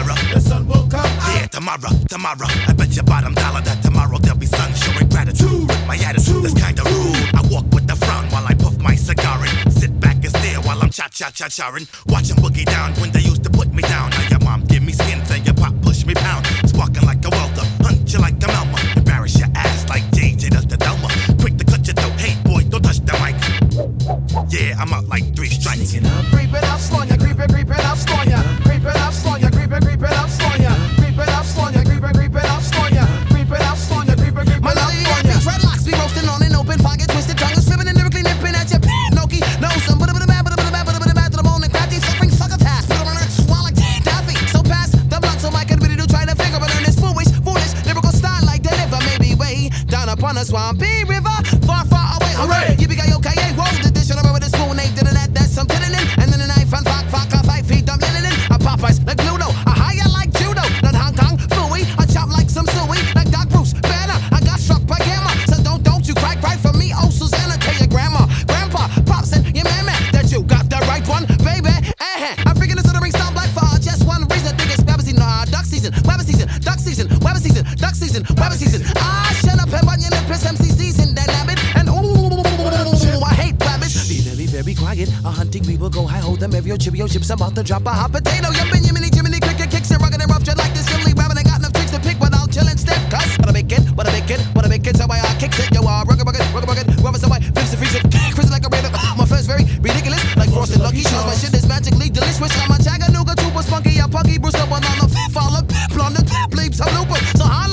tomorrow. The sun will come out. Yeah, tomorrow, tomorrow. I bet your bottom dollar that tomorrow there'll be sun showing gratitude. My attitude is kinda rude. I walk with the frown while I puff my cigar and sit back and stare while I'm cha-cha-cha-charin'. Watching Boogie Down when they used to put me down. Now your mom give me skins and your pop push me pound. Sparking like a welter, hunt you like a melma. Embarrass your ass like JJ does the Delma. Quick to cut your throat, hey boy, don't touch the mic. Yeah, I'm out like 3 strikes. Creep it up, slow ya, creep it up, slow ya. Creep it up, slow ya, creep it up, slow ya. Creep it up, slow ya, creep it up, slow ya. Creep it up, slow ya, creep it up, slow ya. My lady had these dreadlocks be roasting on an open pocket, twisted tongue, swimming and lyrically nipping at your pin. Noki, no, some but a bad, but a bad, but a bad to the bone and crap these suffering sucker tats. Put on earth, swallow like Daffy. So pass the block so my committee do try to figure but learn this foolish, foolish lyrical style like the river. Maybe way down upon a swampy river, far, far away. Hooray! You be got your K.A. roll the dish on the river, the spoon ain't did it at that, some did it in. And then the knife and fuck, I 5 feet dumb linen in. I Popeyes like Ludo, I hire like Judo, not Hong Kong fooey. I chop like some suey, like Doc Bruce Banner. I got struck by gamma, so don't you cry, cry for me, oh Susanna. Tell your grandma, grandpa, pops and your man that you got the right one, baby. I'm freaking into the ring, stop like fire. Just one reason I think it's rabbit season, duck season, rabbit season, duck season, rabbit season, duck season, rabbit season. Ah, shut up and button your lip, piss MC season, that rabbit. And ooh, I hate rabbits. Be very, very quiet. A hunting we will go high, hold them, every Cheerio chips, I'm about to drop a hot potato. Yumpin' Yimini, Jiminy, cricket kicks and rugged and rough, just like this silly rabbit. I got enough tricks to pick, but I'll chill and step. Cuz, what I make it, what I make it, what I make it, so I kick it. Yo, I rugged, rugged, rugged, rugged, rubbers away, flips and freeze it, crisp like a rabbit. My first very ridiculous, like Frosted Lucky Charms. My shit is magically delicious. I'm a Chattanooga, super spunky, I'm punky, Bruce up on the fifth, all up, blonde, bleeps, I'm looper. So I